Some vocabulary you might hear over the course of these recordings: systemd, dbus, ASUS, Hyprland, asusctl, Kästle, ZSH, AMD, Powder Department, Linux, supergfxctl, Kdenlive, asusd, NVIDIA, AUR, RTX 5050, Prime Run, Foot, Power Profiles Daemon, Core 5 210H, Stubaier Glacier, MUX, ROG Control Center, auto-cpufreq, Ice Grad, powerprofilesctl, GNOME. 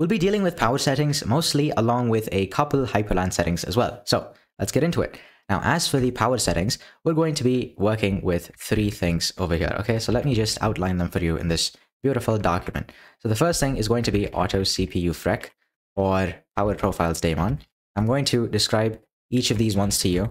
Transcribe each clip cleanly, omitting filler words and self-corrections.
We'll be dealing with power settings mostly, along with a couple Hyprland settings as well. So let's get into it. Now, as for the power settings, we're going to be working with three things over here. Okay, so let me just outline them for you in this beautiful document. So the first thing is going to be auto-cpufreq or Power Profiles Daemon. I'm going to describe each of these ones to you.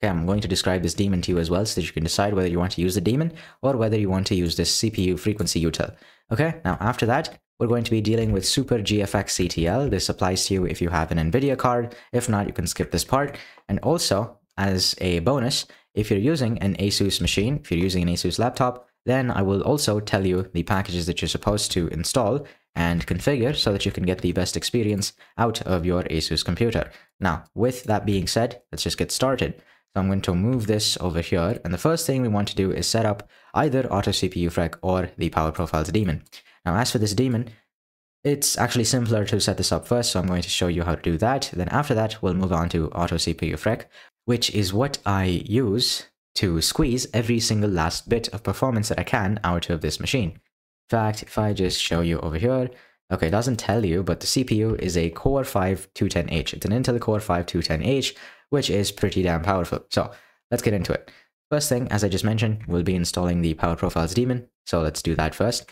Okay, I'm going to describe this daemon to you as well, so that you can decide whether you want to use the daemon or whether you want to use this CPU frequency util. Okay, now after that, we're going to be dealing with supergfxctl. This applies to you if you have an NVIDIA card. If not, you can skip this part. And also, as a bonus, if you're using an ASUS machine, if you're using an ASUS laptop, then I will also tell you the packages that you're supposed to install and configure so that you can get the best experience out of your ASUS computer. Now, with that being said, let's just get started. So I'm going to move this over here, and the first thing we want to do is set up either auto-cpufreq or the Power Profiles daemon. Now, as for this daemon, it's actually simpler to set this up first, so I'm going to show you how to do that. Then after that, we'll move on to auto-cpufreq, which is what I use to squeeze every single last bit of performance that I can out of this machine. In fact, if I just show you over here, okay, it doesn't tell you, but the CPU is a Core 5 210H. It's an Intel Core 5 210H, which is pretty damn powerful. So let's get into it. First thing, as I just mentioned, we'll be installing the Power Profiles daemon. So let's do that first.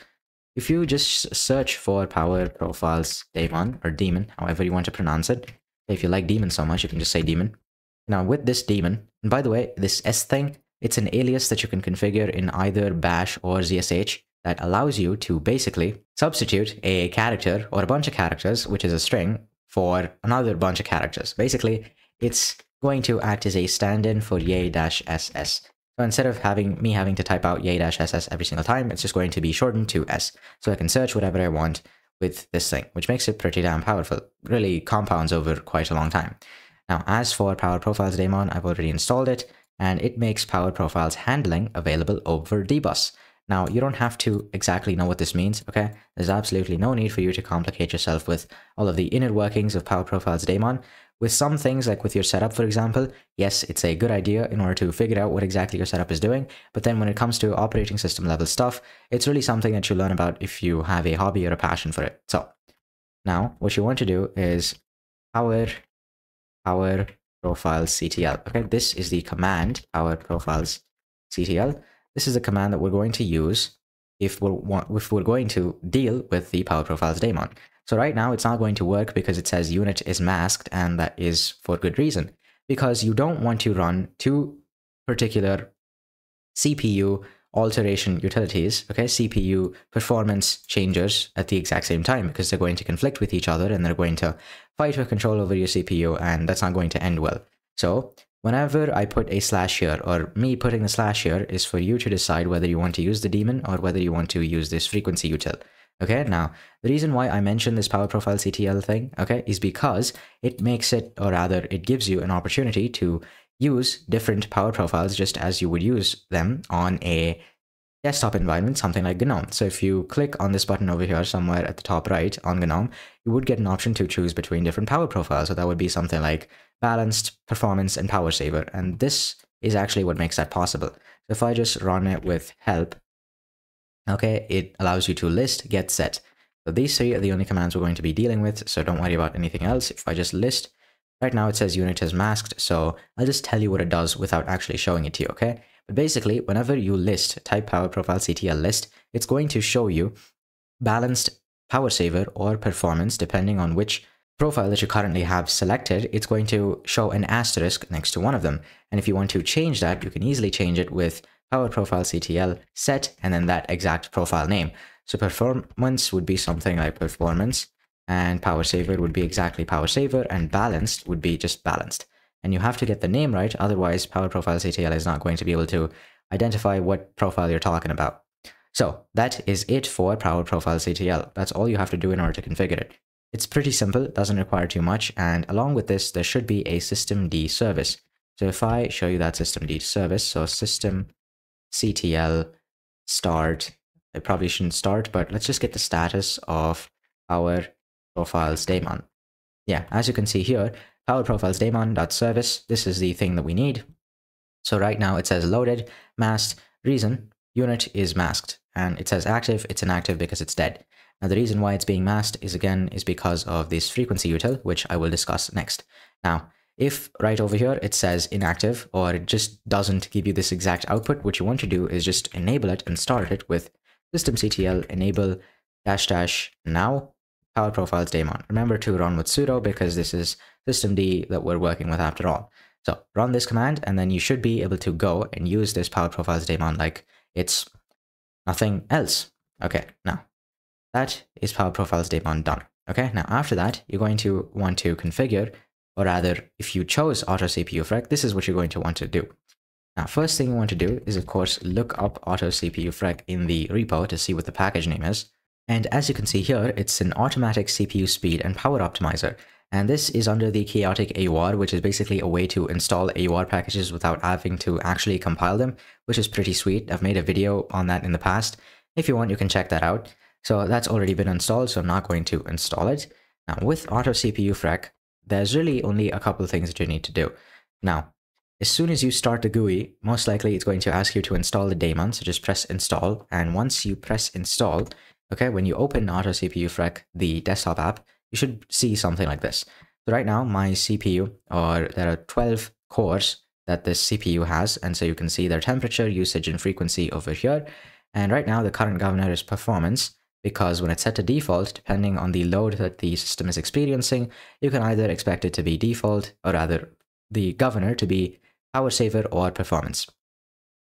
If you just search for Power Profiles daemon or daemon, however you want to pronounce it. If you like daemon so much, you can just say daemon. Now with this daemon, and by the way, this S thing, it's an alias that you can configure in either bash or ZSH that allows you to basically substitute a character or a bunch of characters, which is a string, for another bunch of characters. Basically, it's going to act as a stand-in for yay-ss. So instead of me having to type out yay-ss every single time, it's just going to be shortened to S. So I can search whatever I want with this thing, which makes it pretty damn powerful. Really compounds over quite a long time. Now, as for Power Profiles daemon, I've already installed it, and it makes Power Profiles handling available over dbus. Now, you don't have to exactly know what this means, okay? There's absolutely no need for you to complicate yourself with all of the inner workings of Power Profiles daemon. With some things, like with your setup, for example, yes, it's a good idea in order to figure out what exactly your setup is doing, but then when it comes to operating system level stuff, it's really something that you learn about if you have a hobby or a passion for it. So, now, what you want to do is powerprofilesctl. Okay, this is the command, powerprofilesctl. This is the command that we're going to use if we're going to deal with the Power Profiles daemon. So right now it's not going to work because it says unit is masked, and that is for good reason, because you don't want to run two particular CPU alteration utilities, okay, CPU performance changers at the exact same time, because they're going to conflict with each other and they're going to fight for control over your CPU, and that's not going to end well. So whenever I put a slash here, or me putting the slash here, is for you to decide whether you want to use the daemon or whether you want to use this frequency util. Okay, now the reason why I mentioned this Power Profiles.ctl thing, okay, is because it makes it, or rather it gives you an opportunity to use different power profiles just as you would use them on a desktop environment, something like GNOME. So if you click on this button over here somewhere at the top right on GNOME, you would get an option to choose between different power profiles. So that would be something like balanced, performance, and power saver. And this is actually what makes that possible. So if I just run it with help, okay, it allows you to list, get, set. So these three are the only commands we're going to be dealing with, so don't worry about anything else. If I just list, right now it says unit is masked, so I'll just tell you what it does without actually showing it to you, okay? But basically, whenever you list, type Power Profiles CTL list, it's going to show you balanced, power saver, or performance, depending on which profile that you currently have selected. It's going to show an asterisk next to one of them. And if you want to change that, you can easily change it with Power Profiles CTL set, and then that exact profile name. So performance would be something like performance, and power saver would be exactly power saver, and balanced would be just balanced. And you have to get the name right, otherwise Power Profiles.ctl is not going to be able to identify what profile you're talking about. So that is it for Power Profiles.ctl. That's all you have to do in order to configure it. It's pretty simple, doesn't require too much, and along with this, there should be a systemd service. So if I show you that systemd service, so systemctl start, I probably shouldn't start, but let's just get the status of Power Profiles daemon. Yeah, as you can see here, Power Profiles daemon.service, this is the thing that we need. So right now it says loaded, masked, reason, unit is masked, and it says active, it's inactive because it's dead. Now the reason why it's being masked is again because of this frequency util, which I will discuss next. Now, if right over here it says inactive, or it just doesn't give you this exact output, what you want to do is just enable it and start it with systemctl enable --now Power Profiles Daemon. Remember to run with sudo because this is systemd that we're working with after all. So run this command and then you should be able to go and use this Power Profiles Daemon like it's nothing else. Okay, now that is Power Profiles Daemon done. Okay, now after that, you're going to want to configure, or rather, if you chose auto-cpufreq, this is what you're going to want to do. Now, first thing you want to do is, of course, look up auto-cpufreq in the repo to see what the package name is. And as you can see here, it's an automatic CPU speed and power optimizer. And this is under the chaotic AUR, which is basically a way to install AUR packages without having to actually compile them, which is pretty sweet. I've made a video on that in the past. If you want, you can check that out. So that's already been installed, so I'm not going to install it. Now, with auto-cpufreq, there's really only a couple of things that you need to do. Now, as soon as you start the GUI, most likely it's going to ask you to install the daemon, so just press install. And once you press install, okay, when you open auto-cpufreq, the desktop app, you should see something like this. So right now, my CPU, or there are 12 cores that this CPU has, and so you can see their temperature, usage, and frequency over here. And right now, the current governor is performance, because when it's set to default, depending on the load that the system is experiencing, you can either expect it to be default, or rather, the governor to be power saver or performance.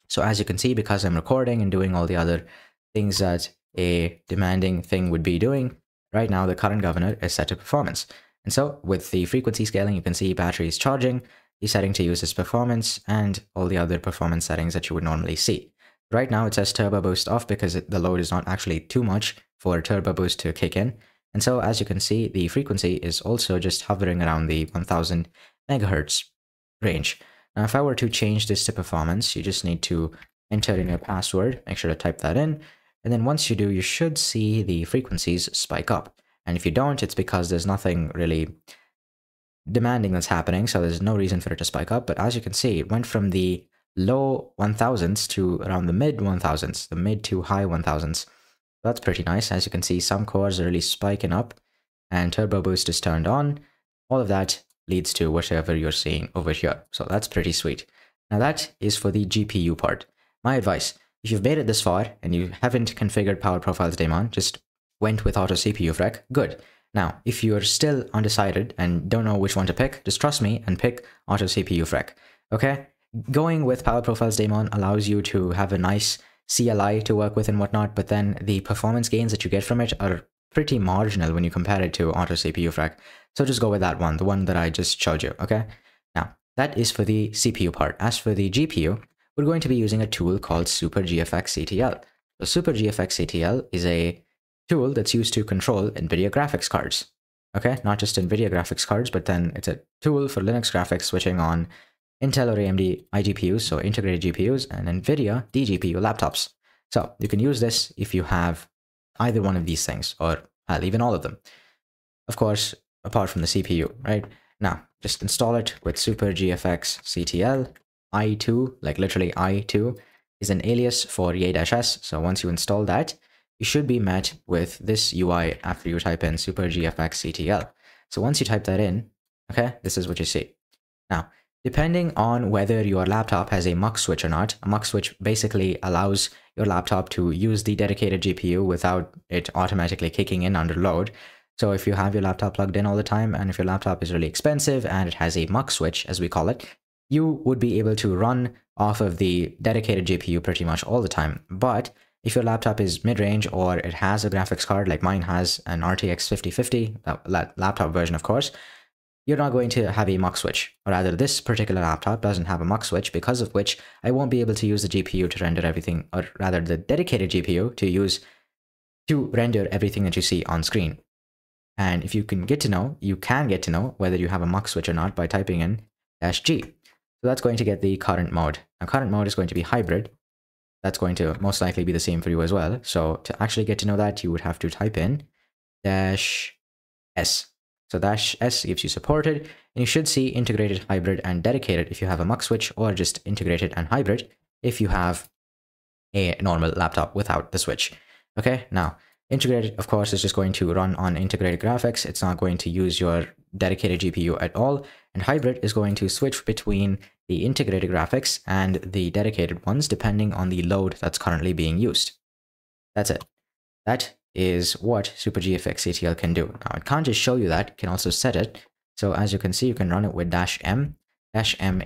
So as you can see, because I'm recording and doing all the other things that a demanding thing would be doing, right now the current governor is set to performance. And so with the frequency scaling, you can see battery is charging, the setting to use is performance, and all the other performance settings that you would normally see. Right now it says turbo boost off because the load is not actually too much for turbo boost to kick in. And so as you can see, the frequency is also just hovering around the 1000 megahertz range. Now if I were to change this to performance, you just need to enter in your password, make sure to type that in, and then once you do, you should see the frequencies spike up. And if you don't, it's because there's nothing really demanding that's happening, so there's no reason for it to spike up. But as you can see, it went from the low 1000s to around the mid 1000s, the mid to high 1000s. That's pretty nice. As you can see, some cores are really spiking up and turbo boost is turned on. All of that leads to whatever you're seeing over here. So that's pretty sweet. Now that is for the GPU part. My advice, if you've made it this far and you haven't configured Power Profiles Daemon, just went with auto-cpufreq, good. Now, if you're still undecided and don't know which one to pick, just trust me and pick auto-cpufreq, okay? Going with Power Profiles Daemon allows you to have a nice CLI to work with and whatnot, but then the performance gains that you get from it are pretty marginal when you compare it to auto-cpufreq. So just go with that one, the one that I just showed you, okay? Now, that is for the CPU part. As for the GPU, we're going to be using a tool called supergfxctl. So supergfxctl is a tool that's used to control NVIDIA graphics cards. Okay, not just NVIDIA graphics cards, but then it's a tool for Linux graphics switching on Intel or AMD iGPUs, so integrated GPUs, and NVIDIA DGPU laptops. So you can use this if you have either one of these things, or even all of them. Of course, apart from the CPU, right? Now, just install it with supergfxctl. I2, like literally I2, is an alias for ye-s. So once you install that, you should be met with this UI after you type in supergfxctl. So once you type that in, okay, this is what you see. Now, depending on whether your laptop has a MUX switch or not, a MUX switch basically allows your laptop to use the dedicated GPU without it automatically kicking in under load. So if you have your laptop plugged in all the time, and if your laptop is really expensive and it has a MUX switch, as we call it, you would be able to run off of the dedicated GPU pretty much all the time. But if your laptop is mid-range or it has a graphics card, like mine has an RTX 5050, that laptop version of course, you're not going to have a MUX switch. Or rather, this particular laptop doesn't have a MUX switch, because of which I won't be able to use the GPU to render everything, or rather the dedicated GPU to render everything that you see on screen. And if you can get to know whether you have a MUX switch or not by typing in -G. So that's going to get the current mode. Now current mode is going to be hybrid. That's going to most likely be the same for you as well. So to actually get to know that, you would have to type in -S. So -S gives you supported, and you should see integrated, hybrid, and dedicated if you have a MUX switch, or just integrated and hybrid if you have a normal laptop without the switch. Okay, now Integrated, of course, is just going to run on integrated graphics. It's not going to use your dedicated GPU at all. And hybrid is going to switch between the integrated graphics and the dedicated ones, depending on the load that's currently being used. That's it. That is what supergfxctl can do. Now, it can't just show you that, it can also set it. So as you can see, you can run it with -m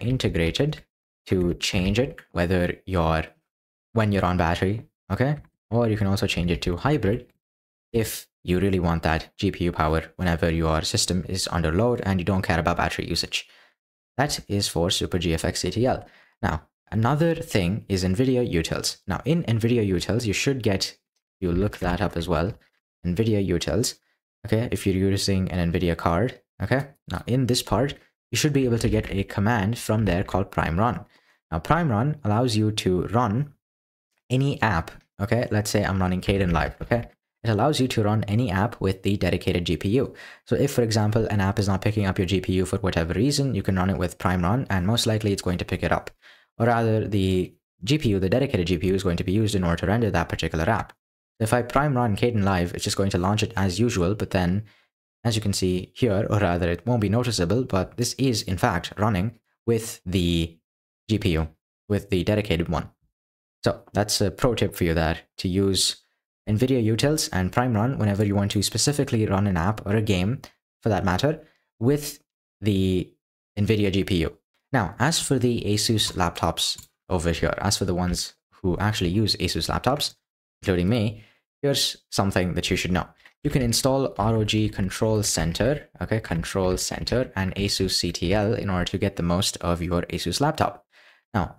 integrated to change it, whether you're, when you're on battery, okay? Or you can also change it to hybrid if you really want that GPU power whenever your system is under load and you don't care about battery usage. That is for supergfxctl. Now, another thing is NVIDIA-utils. Now, in NVIDIA-utils, you should get, you look that up as well, NVIDIA-utils, okay, if you're using an NVIDIA card, okay? Now, in this part, you should be able to get a command from there called Prime Run. Now, Prime Run allows you to run any app, okay? Let's say I'm running Kdenlive, okay? It allows you to run any app with the dedicated GPU. So if, for example, an app is not picking up your GPU for whatever reason, you can run it with Prime Run, and most likely it's going to pick it up. Or rather, the GPU, the dedicated GPU, is going to be used in order to render that particular app. If I Prime Run Kdenlive, it's just going to launch it as usual, but then, as you can see here, or rather it won't be noticeable, but this is in fact running with the GPU, with the dedicated one. So that's a pro tip for you there, to use NVIDIA-utils and Prime Run whenever you want to specifically run an app or a game, for that matter, with the NVIDIA GPU. Now, as for the ASUS laptops over here, as for the ones who actually use ASUS laptops, including me, here's something that you should know. You can install ROG Control Center, okay, Control Center and asusctl in order to get the most of your ASUS laptop. Now,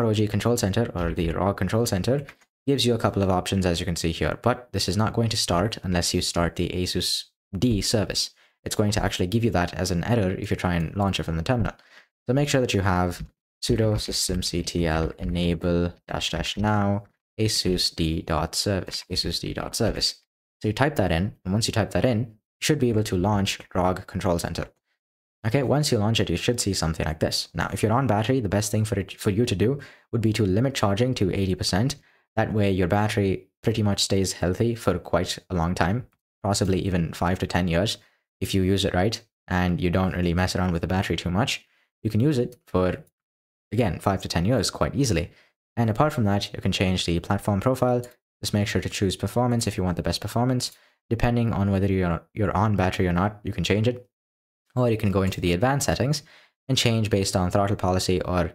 ROG Control Center, or the ROG Control Center, gives you a couple of options, as you can see here, but this is not going to start unless you start the asusd service. It's going to actually give you that as an error if you try and launch it from the terminal. So make sure that you have sudo systemctl enable --now asusd.service, asusd.service. So you type that in, and once you type that in, you should be able to launch ROG Control Center. Okay, once you launch it, you should see something like this. Now, if you're on battery, the best thing for you to do would be to limit charging to 80%. That way, your battery pretty much stays healthy for quite a long time, possibly even 5 to 10 years, if you use it right, and you don't really mess around with the battery too much. You can use it for, again, 5 to 10 years quite easily. And apart from that, you can change the platform profile. Just make sure to choose performance if you want the best performance. Depending on whether you're on battery or not, you can change it. Or you can go into the advanced settings and change based on throttle policy or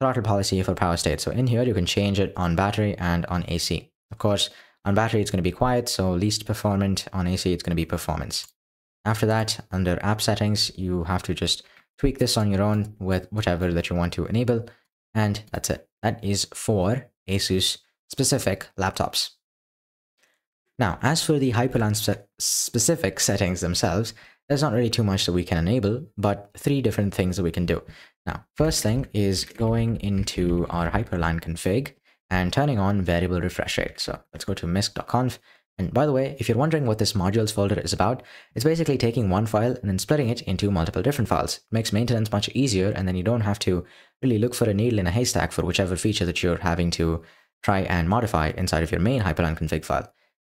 throttle policy for power state. So in here, you can change it on battery and on AC. Of course, on battery, it's going to be quiet, so least performant. On AC, it's going to be performance. After that, under app settings, you have to just tweak this on your own with whatever that you want to enable. And that's it. That is for ASUS specific laptops. Now, as for the Hyprland specific settings themselves, there's not really too much that we can enable, but three different things that we can do. Now, first thing is going into our Hyprland config and turning on variable refresh rate. So let's go to misc.conf. And by the way, if you're wondering what this modules folder is about, it's basically taking one file and then splitting it into multiple different files. It makes maintenance much easier, and then you don't have to really look for a needle in a haystack for whichever feature that you're having to try and modify inside of your main Hyprland config file.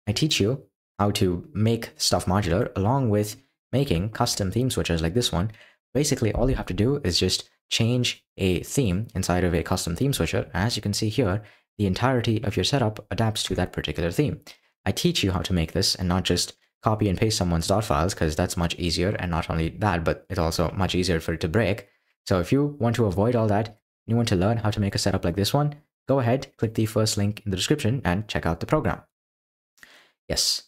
I teach you how to make stuff modular along with making custom theme switchers like this one. Basically, all you have to do is just change a theme inside of a custom theme switcher. As you can see here, the entirety of your setup adapts to that particular theme. I teach you how to make this and not just copy and paste someone's dot files, because that's much easier, and not only that, but it's also much easier for it to break. So if you want to avoid all that, you want to learn how to make a setup like this one, go ahead, click the first link in the description and check out the program. Yes,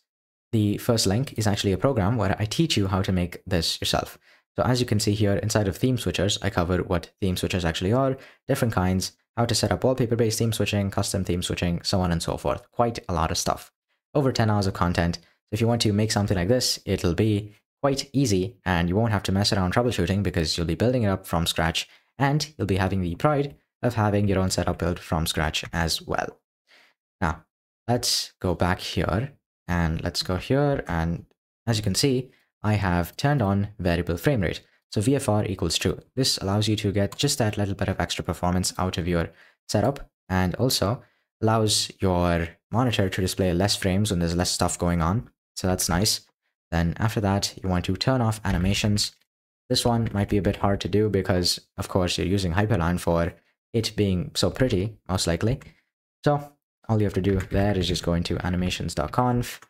the first link is actually a program where I teach you how to make this yourself. So as you can see here, inside of theme switchers, I cover what theme switchers actually are, different kinds, how to set up wallpaper-based theme switching, custom theme switching, so on and so forth. Quite a lot of stuff. Over 10 hours of content. If you want to make something like this, it'll be quite easy and you won't have to mess around troubleshooting because you'll be building it up from scratch, and you'll be having the pride of having your own setup built from scratch as well. Now, let's go back here and let's go here, and as you can see, I have turned on variable frame rate. So VFR equals true. This allows you to get just that little bit of extra performance out of your setup, and also allows your monitor to display less frames when there's less stuff going on. So that's nice. Then after that, you want to turn off animations. This one might be a bit hard to do because, of course, you're using Hyprland for it being so pretty, most likely. So all you have to do there is just go into animations.conf.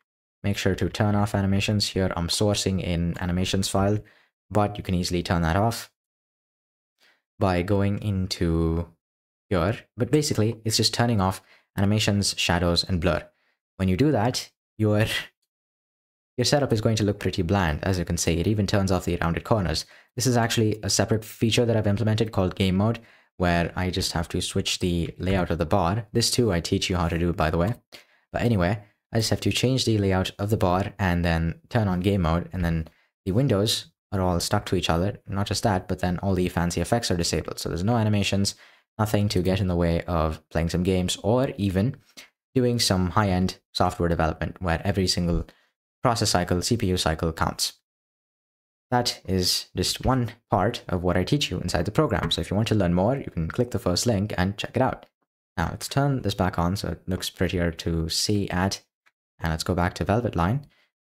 Make sure to turn off animations. Here I'm sourcing in animations file, but you can easily turn that off by going into here. But basically, it's just turning off animations, shadows, and blur. When you do that, your setup is going to look pretty bland. As you can see, it even turns off the rounded corners. This is actually a separate feature that I've implemented called game mode, where I just have to switch the layout of the bar. This too, I teach you how to do, by the way. But anyway, I just have to change the layout of the bar and then turn on game mode, and then the windows are all stuck to each other. Not just that, but then all the fancy effects are disabled. So there's no animations, nothing to get in the way of playing some games or even doing some high-end software development where every single process cycle, CPU cycle counts. That is just one part of what I teach you inside the program. So if you want to learn more, you can click the first link and check it out. Now let's turn this back on so it looks prettier to see at, and let's go back to Velvet Line.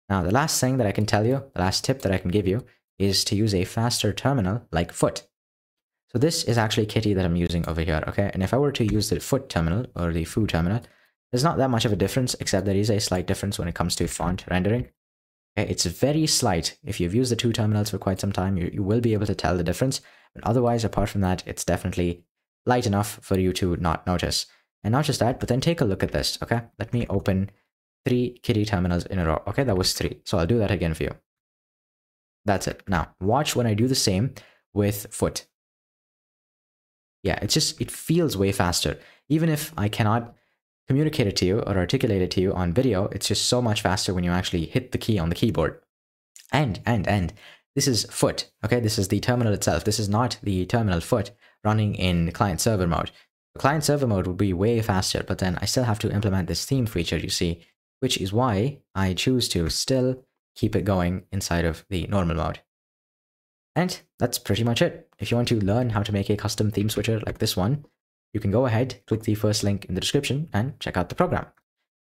Now the last thing that I can tell you, the last tip that I can give you, is to use a faster terminal like Foot. So this is actually Kitty that I'm using over here, okay? And if I were to use the Foot terminal or the Foo terminal, there's not that much of a difference, except there is a slight difference when it comes to font rendering. Okay, it's very slight. If you've used the two terminals for quite some time, you will be able to tell the difference. But otherwise, apart from that, it's definitely light enough for you to not notice. And not just that, but then take a look at this, okay? Let me open 3 Kitty terminals in a row. Okay, that was 3. So I'll do that again for you. That's it. Now, watch when I do the same with Foot. Yeah, it feels way faster. Even if I cannot communicate it to you or articulate it to you on video, it's just so much faster when you actually hit the key on the keyboard. And this is Foot, okay? This is the terminal itself. This is not the terminal Foot running in client server mode. The client server mode would be way faster, but then I still have to implement this theme feature, you see, which is why I choose to still keep it going inside of the normal mode. And that's pretty much it. If you want to learn how to make a custom theme switcher like this one, you can go ahead, click the first link in the description and check out the program.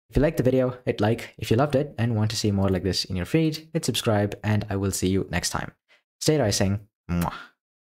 If you liked the video, hit like. If you loved it and want to see more like this in your feed, hit subscribe, and I will see you next time. Stay rising. Mwah.